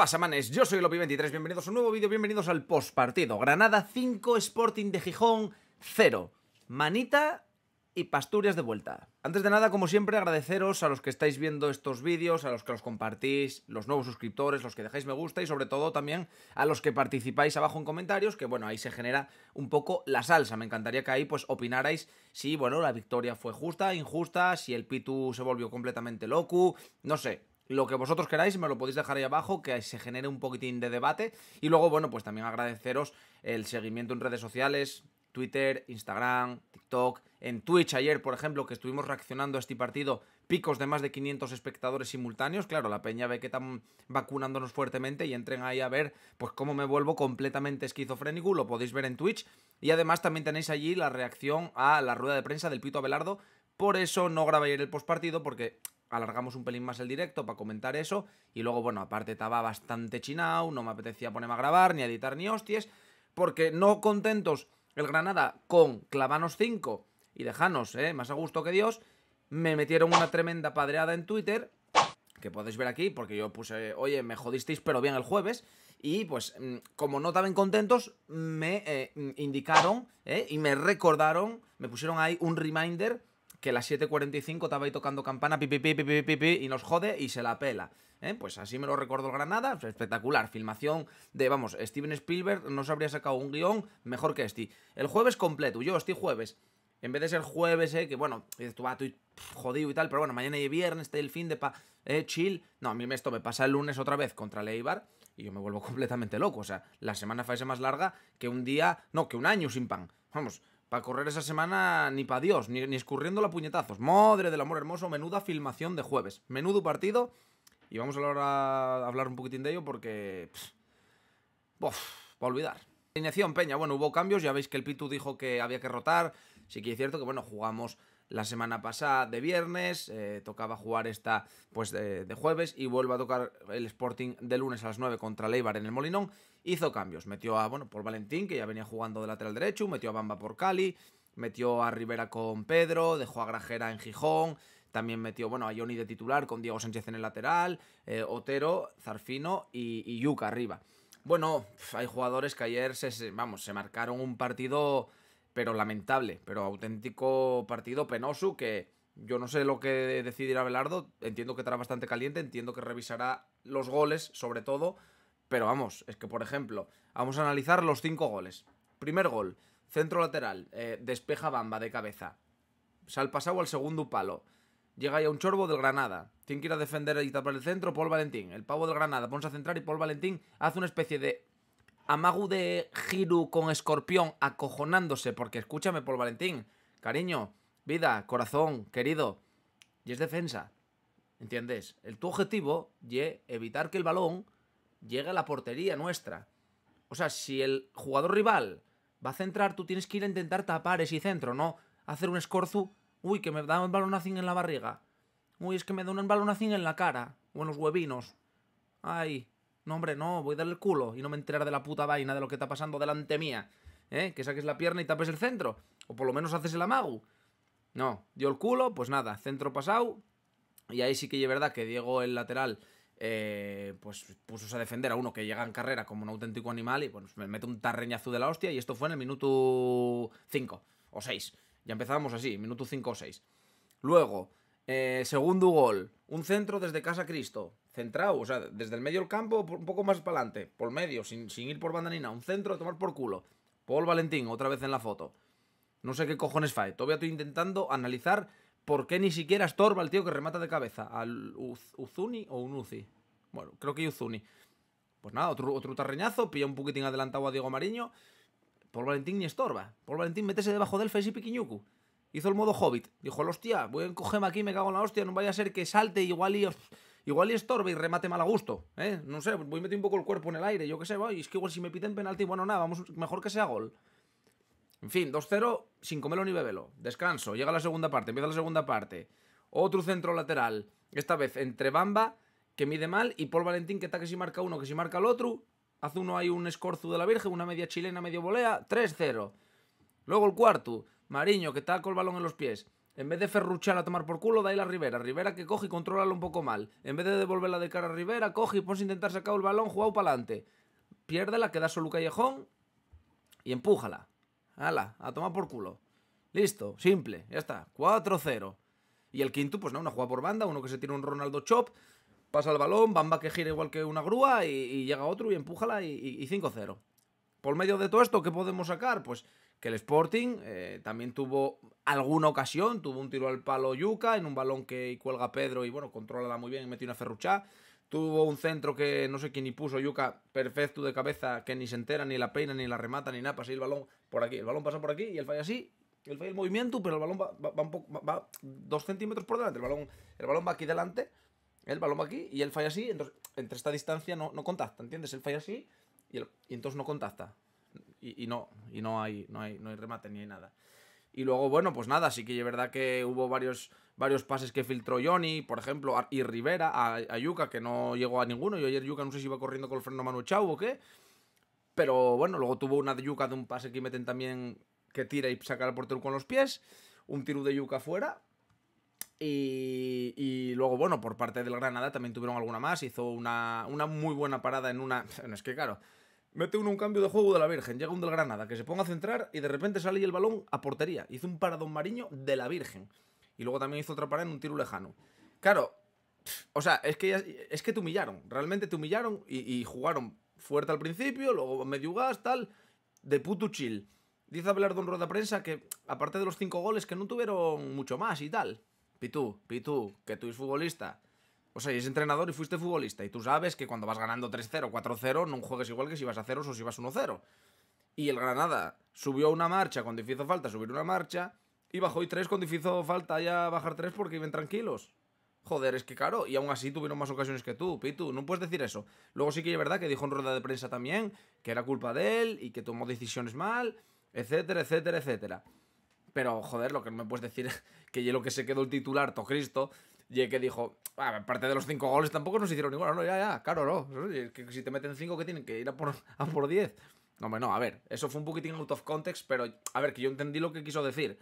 pasa, manes? Yo soy Lopi23, bienvenidos a un nuevo vídeo, bienvenidos al postpartido. Granada 5, Sporting de Gijón 0. Manita y Pasturias de vuelta. Antes de nada, como siempre, agradeceros a los que estáis viendo estos vídeos, a los que los compartís, los nuevos suscriptores, los que dejáis me gusta y sobre todo también a los que participáis abajo en comentarios, que bueno, ahí se genera un poco la salsa. Me encantaría que ahí pues opinarais si, bueno, la victoria fue justa, injusta, si el Pitu se volvió completamente loco, no sé. Lo que vosotros queráis, me lo podéis dejar ahí abajo, que se genere un poquitín de debate. Y luego, bueno, pues también agradeceros el seguimiento en redes sociales, Twitter, Instagram, TikTok, en Twitch ayer, por ejemplo, que estuvimos reaccionando a este partido, picos de más de 500 espectadores simultáneos. Claro, la peña ve que están vacunándonos fuertemente y entren ahí a ver pues cómo me vuelvo completamente esquizofrénico, lo podéis ver en Twitch. Y además también tenéis allí la reacción a la rueda de prensa del Pito Abelardo. Por eso no grabé ayer el postpartido, porque alargamos un pelín más el directo para comentar eso. Y luego, bueno, aparte estaba bastante chinao, no me apetecía ponerme a grabar, ni a editar, ni hostias, porque no contentos el Granada con clavanos 5 y dejanos más a gusto que Dios, me metieron una tremenda padreada en Twitter, que podéis ver aquí, porque yo puse, oye, me jodisteis pero bien el jueves. Y pues, como no estaban contentos, me indicaron y me recordaron, me pusieron ahí un reminder que las 7:45 estaba ahí tocando campana, pipi, pipi, pipi, pipi, y nos jode y se la pela. Pues así me lo recordó el Granada, espectacular, filmación de, vamos, Steven Spielberg no se habría sacado un guión mejor que este. El jueves completo, yo este jueves, en vez de ser jueves, que bueno, tú vas jodido y tal, pero bueno, mañana y viernes, está el fin de chill. No, a mí esto me pasa el lunes otra vez contra Leibar y yo me vuelvo completamente loco. O sea, la semana fue más larga que un día, no, que un año sin pan, vamos. Para correr esa semana ni para Dios, ni escurriéndola a puñetazos. Madre del amor hermoso, menuda filmación de jueves. Menudo partido. Y vamos a hablar un poquitín de ello porque para olvidar. Alineación, peña. Bueno, hubo cambios. Ya veis que el Pitu dijo que había que rotar. Sí que es cierto que, bueno, jugamos la semana pasada de viernes. Tocaba jugar esta pues de jueves. Y vuelve a tocar el Sporting de lunes a las 9 contra Leibar en el Molinón. Hizo cambios, metió a, bueno, Paul Valentín, que ya venía jugando de lateral derecho, metió a Bamba por Cali, metió a Rivera con Pedro, dejó a Grajera en Gijón, también metió, bueno, a Jony de titular con Diego Sánchez en el lateral, Otero, Zarfino y Yuca arriba. Bueno, hay jugadores que ayer se marcaron un partido, pero lamentable, pero auténtico partido penoso, que yo no sé lo que decidirá Belardo, entiendo que estará bastante caliente, entiendo que revisará los goles, sobre todo. Pero vamos, es que por ejemplo, vamos a analizar los 5 goles. Primer gol, centro lateral, despeja Bamba de cabeza. Sal pasado al segundo palo. Llega ya un chorbo del Granada. Tiene que ir a defender y tapar el centro, Paul Valentín. El pavo del Granada, ponse a centrar y Paul Valentín hace una especie de amago de giro con escorpión acojonándose. Porque escúchame, Paul Valentín, cariño, vida, corazón, querido. Y es defensa, ¿entiendes? Tu objetivo es evitar que el balón llega a la portería nuestra. O sea, si el jugador rival va a centrar, tú tienes que ir a intentar tapar ese centro, no hacer un escorzu. Uy, que me da un balonacín en la barriga. Uy, es que me da un balonacín en la cara o en los huevinos. Ay, no hombre, no, voy a darle el culo y no me enterar de la puta vaina de lo que está pasando delante mía. Que saques la pierna y tapes el centro, o por lo menos haces el amago. No, dio el culo, pues nada, centro pasado. Y ahí sí que es verdad que Diego, el lateral, pues puso a defender a uno que llega en carrera como un auténtico animal. Y bueno, me mete un tarreñazo de la hostia. Y esto fue en el minuto 5 o 6. Ya empezábamos así, minuto 5 o 6. Luego, segundo gol. Un centro desde casa Cristo. Centrado, o sea, desde el medio del campo, un poco más para adelante, por medio, sin ir por banda ni nada. Un centro a tomar por culo. Paul Valentín, otra vez en la foto. No sé qué cojones fae. Todavía estoy intentando analizar ¿por qué ni siquiera estorba el tío que remata de cabeza? ¿Al Uzuni o un Uzi? Bueno, creo que Uzuni. Pues nada, otro tarreñazo. Pilla un poquitín adelantado a Diego Mariño. Paul Valentín ni estorba. Paul Valentín métese debajo del Fesi Piquiñuku. Hizo el modo Hobbit. Dijo, hostia, voy a encogerme aquí, me cago en la hostia. No vaya a ser que salte igual y estorbe y remate mal a gusto. No sé, voy a meter un poco el cuerpo en el aire. Yo qué sé, voy. Es que igual si me piten penalti, bueno, nada, vamos, mejor que sea gol. En fin, 2-0, sin comelo ni bebelo. Descanso, llega la segunda parte, empieza la segunda parte. Otro centro lateral, esta vez entre Bamba, que mide mal, y Paul Valentín, que está que si marca uno, que si marca el otro. Hace uno ahí un escorzu de la Virgen, una media chilena, medio volea, 3-0. Luego el cuarto, Mariño, que está con el balón en los pies. En vez de ferruchar a tomar por culo, dale a Rivera. Rivera que coge y controlalo un poco mal. En vez de devolverla de cara a Rivera, coge y ponse a intentar sacar el balón, jugado para adelante. Piérdela, queda solo Callejón y empújala. Hala, a tomar por culo. Listo, simple, ya está. 4-0. Y el quinto, pues no, una jugada por banda, uno que se tira un Ronaldo Chop, pasa el balón, Bamba que gira igual que una grúa y llega otro y empújala y 5-0. Por medio de todo esto, ¿qué podemos sacar? Pues que el Sporting también tuvo alguna ocasión, tuvo un tiro al palo Yuca en un balón que cuelga Pedro y bueno, controlala muy bien y metió una ferruchá. Tuvo un centro que no sé quién ni puso Yuca, perfecto de cabeza, que ni se entera, ni la peina, ni la remata, ni nada, pasa el balón por aquí. El balón pasa por aquí y el falla así. El falla el movimiento, pero el balón va 2 centímetros por delante. El balón va aquí delante, el balón va aquí y el falla así. Entonces, entre esta distancia no contacta, ¿entiendes? El falla así y entonces no contacta. Y no hay remate ni hay nada. Y luego, bueno, pues nada, sí que es verdad que hubo varios pases que filtró Jony, por ejemplo, y Rivera a Yuca, que no llegó a ninguno. Yo ayer Yuca no sé si iba corriendo con el freno Manu Chau o qué. Pero bueno, luego tuvo una de Yuca de un pase que meten también, que tira y saca al portero con los pies. Un tiro de Yuca fuera. Y luego, bueno, por parte del Granada también tuvieron alguna más. Hizo una muy buena parada en una... Es que claro... Mete uno un cambio de juego de la Virgen, llega un del Granada, que se ponga a centrar y de repente sale el balón a portería. Hizo un paradón Mariño de la Virgen. Y luego también hizo otra parada en un tiro lejano. Claro, o sea, es que te humillaron, realmente te humillaron y jugaron fuerte al principio, luego medio gas, tal, de puto chill. Dice Belardo en rueda de prensa que, aparte de los 5 goles, que no tuvieron mucho más y tal. Pitu, que tú eres futbolista. O sea, eres entrenador y fuiste futbolista. Y tú sabes que cuando vas ganando 3-0, 4-0, no juegues igual que si vas a ceros o si vas 1-0. Y el Granada subió una marcha cuando hizo falta subir una marcha. Y bajó y 3 cuando hizo falta ya bajar 3 porque iban tranquilos. Joder, es que claro. Y aún así tuvieron más ocasiones que tú, Pitu. No puedes decir eso. Luego sí que es verdad que dijo en rueda de prensa también que era culpa de él y que tomó decisiones mal, etcétera, etcétera, etcétera. Pero, joder, lo que no me puedes decir es que yo lo que se quedó el titular, to Cristo... Y que dijo, aparte de los 5 goles tampoco nos hicieron igual. No, ya, claro, no. Es que si te meten 5 que tienen que ir a por 10. No, hombre, no, a ver, eso fue un poquitín out of context, pero a ver, que yo entendí lo que quiso decir.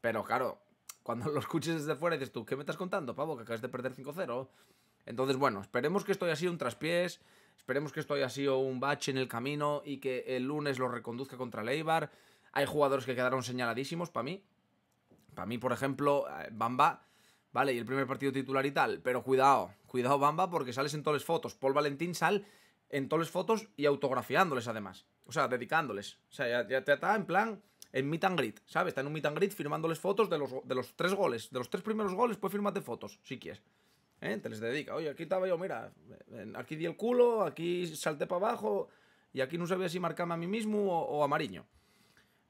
Pero claro, cuando lo escuches desde fuera dices tú, ¿qué me estás contando, pavo? Que acabas de perder 5-0. Entonces, bueno, esperemos que esto haya sido un traspiés, esperemos que esto haya sido un bache en el camino y que el lunes lo reconduzca contra el Eibar. Hay jugadores que quedaron señaladísimos para mí. Para mí, por ejemplo, Bamba... Vale, y el primer partido titular y tal, pero cuidado Bamba, porque sales en todas las fotos. Paul Valentín sale en todas las fotos y autografiándoles además, o sea, dedicándoles. O sea, ya te está en plan, en meet and greet, ¿sabes? Está en un meet and greet firmándoles fotos de los 3 goles, de los 3 primeros goles, pues fírmate fotos, si quieres. Te les dedica, oye, aquí estaba yo, mira, aquí di el culo, aquí salté para abajo y aquí no sabía si marcarme a mí mismo o a Mariño.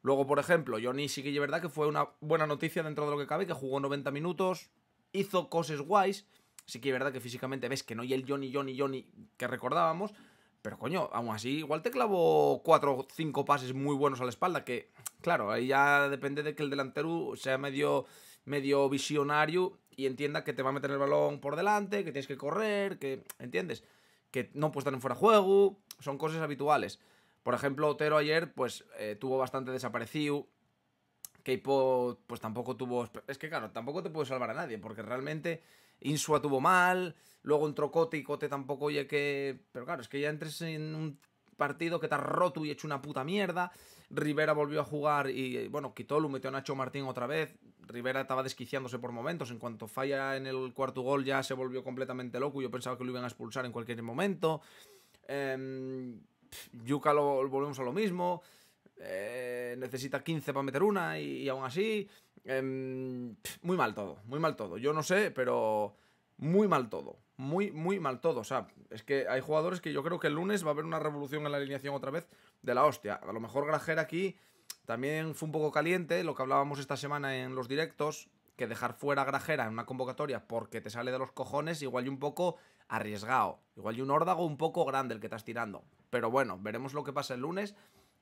Luego, por ejemplo, Jony sí que es verdad que fue una buena noticia dentro de lo que cabe, que jugó 90 minutos... Hizo cosas guays. Sí que es verdad que físicamente ves que no y el Jony que recordábamos. Pero coño, aún así igual te clavó 4 o 5 pases muy buenos a la espalda. Que claro, ahí ya depende de que el delantero sea medio visionario y entienda que te va a meter el balón por delante, que tienes que correr, que... ¿Entiendes? Que no puedes estar en fuera de juego. Son cosas habituales. Por ejemplo, Otero ayer pues tuvo bastante desaparecido. Queipo pues tampoco tuvo... Es que claro, tampoco te puede salvar a nadie, porque realmente Insua tuvo mal, luego entró Cote y Cote tampoco, oye, que... Pero claro, es que ya entres en un partido que te has roto y hecho una puta mierda. Rivera volvió a jugar y, bueno, quitó, lo metió a Nacho Martín otra vez. Rivera estaba desquiciándose por momentos. En cuanto falla en el 4.º gol ya se volvió completamente loco. Yo pensaba que lo iban a expulsar en cualquier momento. Yuca lo volvemos a lo mismo... necesita 15 para meter una y aún así muy mal todo, yo no sé, pero muy mal todo, o sea, es que hay jugadores que yo creo que el lunes va a haber una revolución en la alineación otra vez de la hostia. A lo mejor Grajera aquí también fue un poco caliente, lo que hablábamos esta semana en los directos, que dejar fuera a Grajera en una convocatoria porque te sale de los cojones igual y un poco arriesgado, igual y un órdago un poco grande el que estás tirando, pero bueno, veremos lo que pasa el lunes.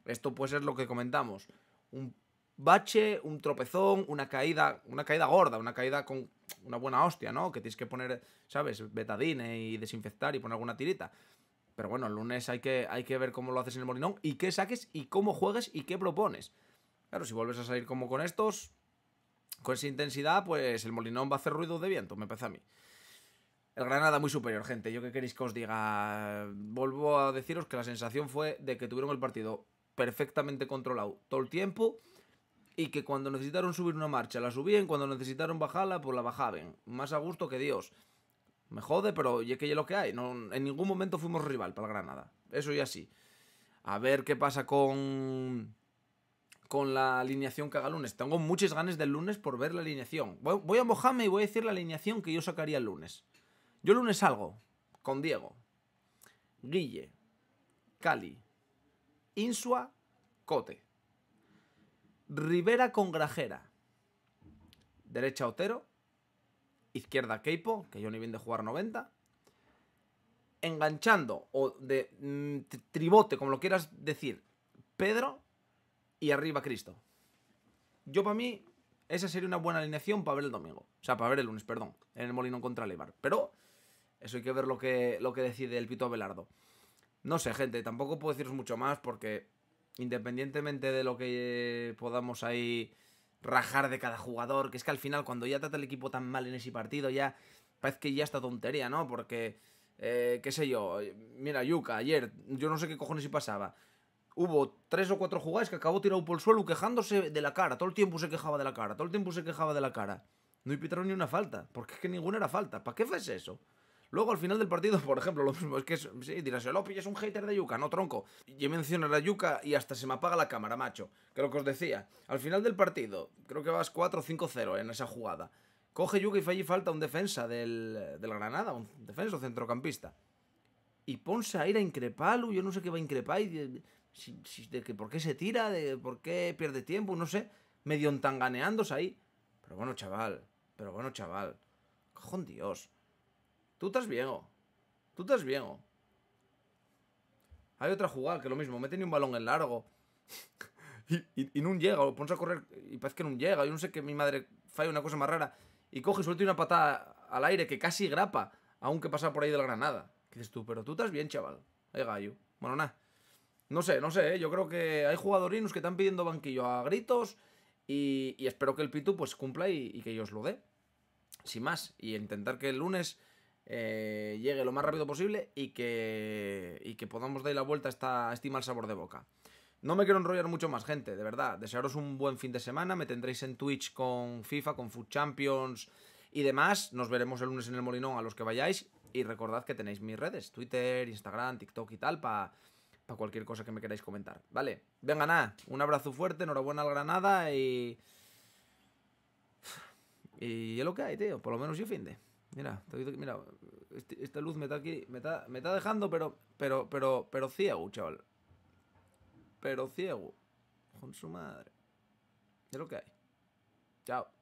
Esto puede ser lo que comentamos, un bache, un tropezón, una caída gorda, una caída con una buena hostia, ¿no? Que tienes que poner, ¿sabes? Betadine y desinfectar y poner alguna tirita. Pero bueno, el lunes hay que ver cómo lo haces en el Molinón y qué saques y cómo juegues y qué propones. Claro, si vuelves a salir como con estos, Con esa intensidad, pues el Molinón va a hacer ruido de viento, me parece a mí. El Granada muy superior, gente. ¿Yo qué queréis que os diga? Vuelvo a deciros que la sensación fue de que tuvieron el partido perfectamente controlado todo el tiempo y que cuando necesitaron subir una marcha la subían, cuando necesitaron bajarla, pues la bajaban. Más a gusto que Dios. Me jode, pero ya que ya lo que hay. No, en ningún momento fuimos rival para el Granada. Eso ya sí. A ver qué pasa con la alineación que haga el lunes. Tengo muchas ganas del lunes por ver la alineación. Voy a mojarme y voy a decir la alineación que yo sacaría el lunes. Yo el lunes salgo con Diego, Guille, Cali, Insua, Cote, Rivera con Grajera, derecha Otero, izquierda Queipo, que Jony viene de jugar 90, enganchando o de tribote, como lo quieras decir, Pedro, y arriba Cristo. Yo para mí, esa sería una buena alineación para ver el domingo. O sea, para ver el lunes, perdón, en el Molinón contra Leibar. Pero eso hay que ver lo que decide el Pito Abelardo. No sé, gente, tampoco puedo deciros mucho más porque independientemente de lo que podamos ahí rajar de cada jugador, que es que al final cuando ya trata el equipo tan mal en ese partido ya parece que ya está tontería, ¿no? Porque, qué sé yo, mira, Yuca, ayer, yo no sé qué cojones si pasaba. Hubo 3 o 4 jugadas que acabó tirado por el suelo quejándose de la cara. Todo el tiempo se quejaba de la cara, todo el tiempo se quejaba de la cara. No pitaron ni una falta, porque es que ninguna era falta. ¿Para qué fue eso? Luego, al final del partido, por ejemplo, lo mismo. Es que, sí, dirás, Lopi es un hater de Yuca, no, tronco. Yo menciono a la Yuca y hasta se me apaga la cámara, macho. Que lo que os decía, al final del partido, creo que vas 4-5-0 en esa jugada. Coge Yuca y falla y falta un defensa del Granada, un defensa centrocampista. Y ponse a ir a increparlo, yo no sé qué va a increpar y... de que por qué se tira, de por qué pierde tiempo, no sé, medio entanganeándose ahí. Pero bueno, chaval, cojón Dios. Tú estás viejo. Hay otra jugada que lo mismo, meten un balón en largo y no llega, o pones a correr y parece que no llega, yo no sé que mi madre falla una cosa más rara y coge y suelta una patada al aire que casi grapa, aunque pasa por ahí del Granada. ¿Qué dices tú? Pero tú estás bien, chaval. Ay, gallo. Bueno, nada. No sé, yo creo que hay jugadorinos que están pidiendo banquillo a gritos y espero que el Pitu pues cumpla y que yo os lo dé, sin más, y intentar que el lunes llegue lo más rápido posible y que podamos dar la vuelta a este mal sabor de boca. No me quiero enrollar mucho más, gente, de verdad, desearos un buen fin de semana, me tendréis en Twitch con FIFA, con Food Champions y demás, nos veremos el lunes en el Molinón a los que vayáis y recordad que tenéis mis redes, Twitter, Instagram, TikTok y tal, para cualquier cosa que me queráis comentar, ¿vale? Venga, nada, un abrazo fuerte, enhorabuena al Granada y es lo que hay, tío, por lo menos yo finde. Mira, esta luz me está aquí, me está dejando, pero ciego, chaval. Pero ciego, con su madre. Es lo que hay. Chao.